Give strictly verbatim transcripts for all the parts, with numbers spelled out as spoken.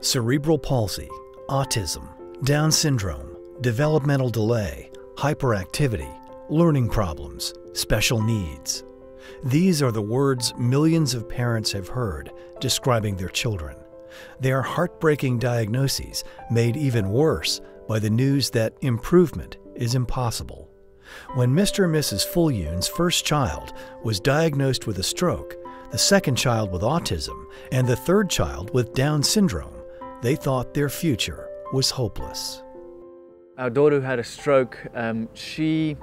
Cerebral palsy, autism, Down syndrome, developmental delay, hyperactivity, learning problems, special needs. These are the words millions of parents have heard describing their children. They are heartbreaking diagnoses made even worse by the news that improvement is impossible. When Mister and Missus Fullyune's first child was diagnosed with a stroke, the second child with autism, and the third child with Down syndrome, they thought their future was hopeless. Our daughter who had a stroke, um, she,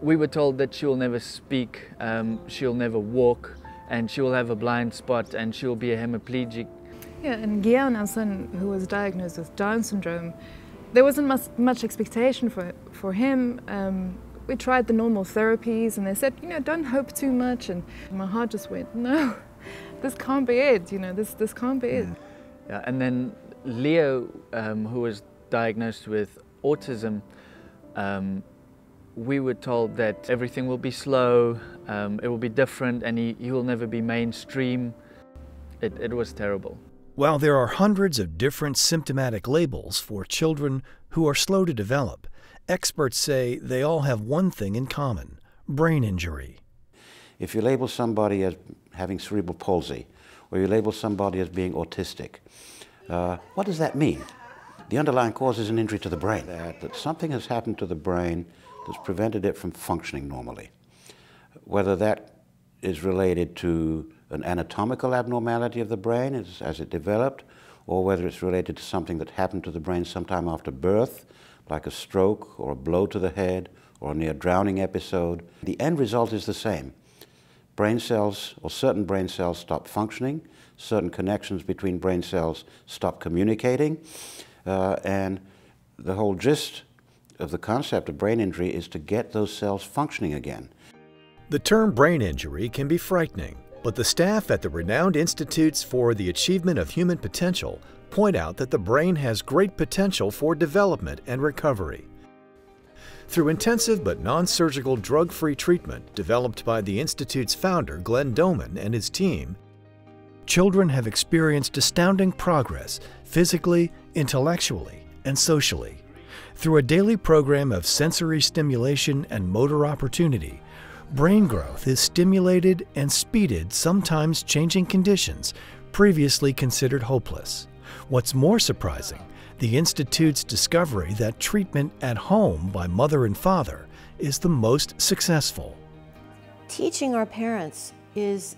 we were told that she'll never speak, um, she'll never walk, and she'll have a blind spot, and she'll be a hemiplegic. Yeah, and Gyan, our son, who was diagnosed with Down syndrome, there wasn't much, much expectation for, for him. Um, we tried the normal therapies, and they said, you know, don't hope too much, and my heart just went, no, this can't be it, you know, this, this can't be it. Yeah, and then Leo, um, who was diagnosed with autism, um, we were told that everything will be slow, um, it will be different, and he, he will never be mainstream. It, it was terrible. While there are hundreds of different symptomatic labels for children who are slow to develop, experts say they all have one thing in common: brain injury. If you label somebody as having cerebral palsy, or you label somebody as being autistic, uh, what does that mean? The underlying cause is an injury to the brain, that, that something has happened to the brain that's prevented it from functioning normally. Whether that is related to an anatomical abnormality of the brain as, as it developed, or whether it's related to something that happened to the brain sometime after birth, like a stroke or a blow to the head or a near-drowning episode, the end result is the same. Brain cells, or certain brain cells, stop functioning, certain connections between brain cells stop communicating, Uh, and the whole gist of the concept of brain injury is to get those cells functioning again. The term brain injury can be frightening, but the staff at the renowned Institutes for the Achievement of Human Potential point out that the brain has great potential for development and recovery. Through intensive but non-surgical drug-free treatment developed by the Institute's founder, Glenn Doman, and his team, children have experienced astounding progress physically, intellectually, and socially. Through a daily program of sensory stimulation and motor opportunity, brain growth is stimulated and speeded, sometimes changing conditions previously considered hopeless. What's more surprising, the Institute's discovery that treatment at home by mother and father is the most successful. Teaching our parents is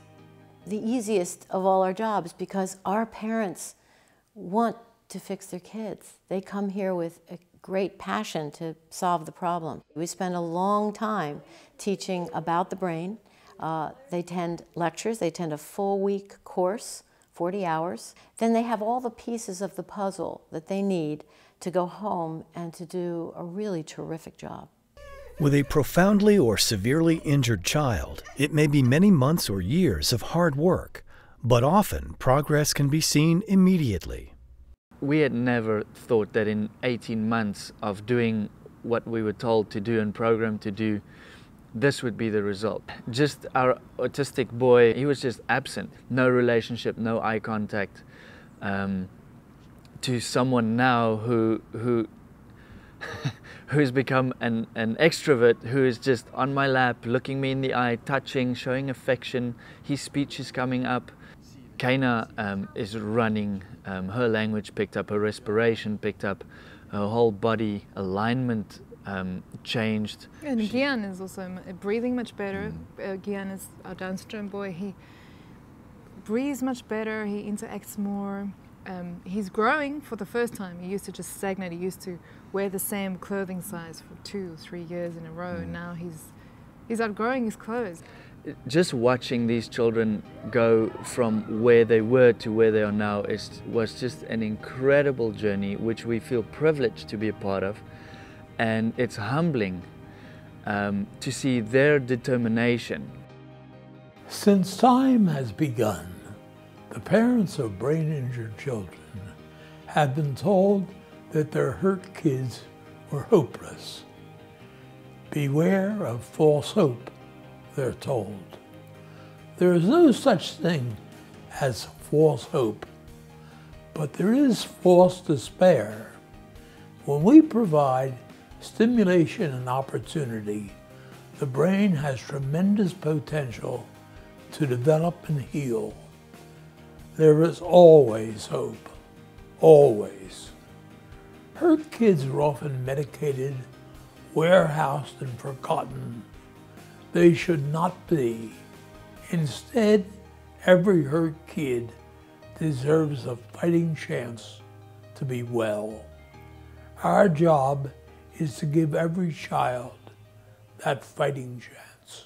the easiest of all our jobs, because our parents want to fix their kids. They come here with a great passion to solve the problem. We spend a long time teaching about the brain. Uh, they attend lectures, they attend a full week course, forty hours. Then they have all the pieces of the puzzle that they need to go home and to do a really terrific job. With a profoundly or severely injured child, it may be many months or years of hard work, but often progress can be seen immediately. We had never thought that in eighteen months of doing what we were told to do and programmed to do, this would be the result. Just our autistic boy, he was just absent. No relationship, no eye contact. Um, to someone now who, who who's become an, an extrovert, who is just on my lap, looking me in the eye, touching, showing affection. His speech is coming up. Kena um, is running. Um, her language picked up, her respiration picked up, her whole body alignment um, changed. And Gyan is also breathing much better. Mm. Uh, Gyan is our Down syndrome boy. He breathes much better, he interacts more. Um, he's growing for the first time. He used to just stagnate. He used to wear the same clothing size for two or three years in a row. Mm. Now he's, he's outgrowing his clothes. Just watching these children go from where they were to where they are now is, was just an incredible journey, which we feel privileged to be a part of. And it's humbling um, to see their determination. Since time has begun, the parents of brain-injured children have been told that their hurt kids were hopeless. Beware of false hope, they're told. There is no such thing as false hope. But there is false despair. When we provide stimulation and opportunity, the brain has tremendous potential to develop and heal. There is always hope, always. Hurt kids are often medicated, warehoused, and forgotten. They should not be. Instead, every hurt kid deserves a fighting chance to be well. Our job is to give every child that fighting chance.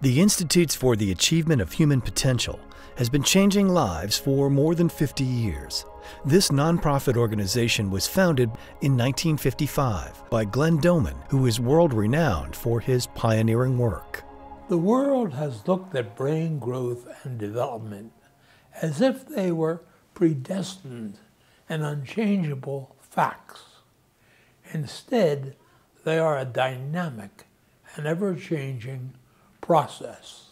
The Institutes for the Achievement of Human Potential has been changing lives for more than fifty years. This nonprofit organization was founded in nineteen fifty-five by Glenn Doman, who is world-renowned for his pioneering work. The world has looked at brain growth and development as if they were predestined and unchangeable facts. Instead, they are a dynamic and ever-changing process.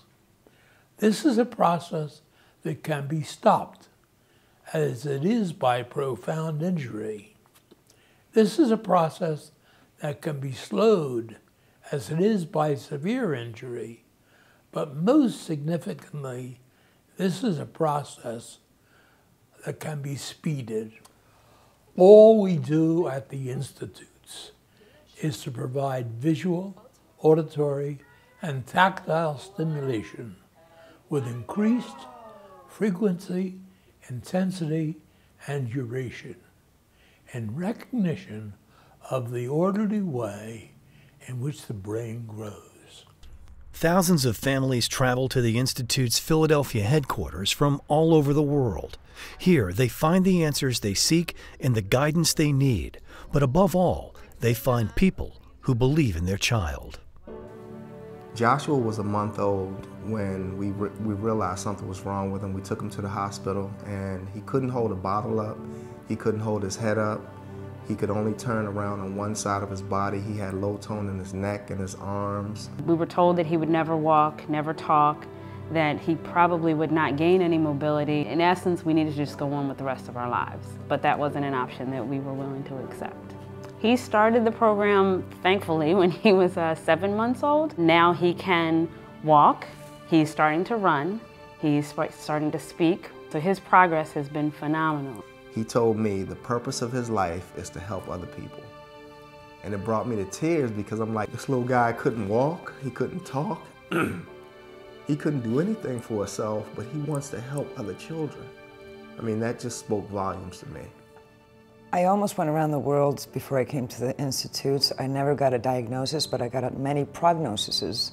This is a process that can be stopped, as it is by profound injury. This is a process that can be slowed, as it is by severe injury. But most significantly, this is a process that can be speeded. All we do at the Institutes is to provide visual, auditory, and tactile stimulation with increased frequency, intensity, and duration in recognition of the orderly way in which the brain grows. Thousands of families travel to the Institute's Philadelphia headquarters from all over the world. Here, they find the answers they seek and the guidance they need. But above all, they find people who believe in their child. Joshua was a month old when we, re we realized something was wrong with him. We took him to the hospital, and he couldn't hold a bottle up. He couldn't hold his head up. He could only turn around on one side of his body. He had low tone in his neck and his arms. We were told that he would never walk, never talk, that he probably would not gain any mobility. In essence, we needed to just go on with the rest of our lives, but that wasn't an option that we were willing to accept. He started the program, thankfully, when he was uh, seven months old. Now he can walk, he's starting to run, he's starting to speak, so his progress has been phenomenal. He told me the purpose of his life is to help other people. And it brought me to tears because I'm like, this little guy couldn't walk, he couldn't talk, he couldn't do anything for himself, but he wants to help other children. I mean, that just spoke volumes to me. I almost went around the world before I came to the Institutes. I never got a diagnosis, but I got many prognoses,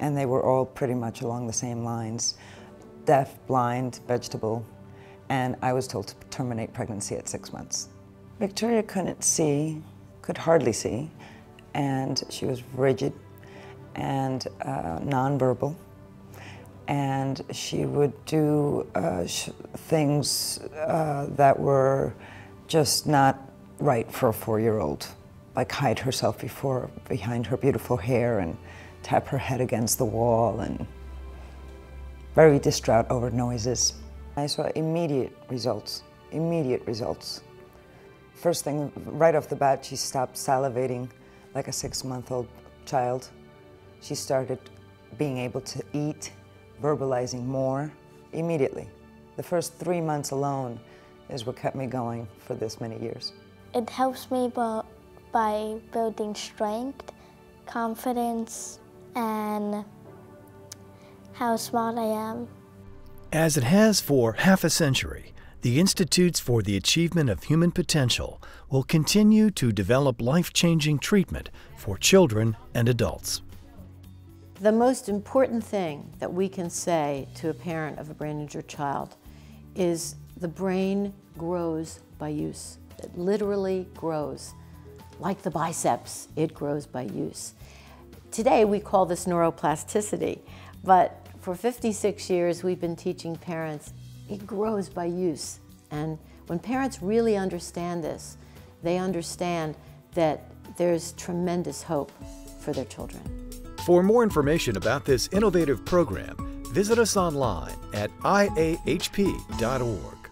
and they were all pretty much along the same lines. Deaf, blind, vegetable. And I was told to terminate pregnancy at six months. Victoria couldn't see, could hardly see, and she was rigid and uh, nonverbal. And she would do uh, sh things uh, that were just not right for a four-year-old, like hide herself before, behind her beautiful hair and tap her head against the wall, and very distraught over noises. I saw immediate results, immediate results. First thing, right off the bat, she stopped salivating like a six-month-old child. She started being able to eat, verbalizing more, immediately. The first three months alone is what kept me going for this many years. It helps me by building strength, confidence, and how smart I am. As it has for half a century, the Institutes for the Achievement of Human Potential will continue to develop life-changing treatment for children and adults. The most important thing that we can say to a parent of a brain-injured child is the brain grows by use. It literally grows. Like the biceps, it grows by use. Today we call this neuroplasticity, but for fifty-six years, we've been teaching parents, it grows by use. And when parents really understand this, they understand that there's tremendous hope for their children. For more information about this innovative program, visit us online at I A H P dot org.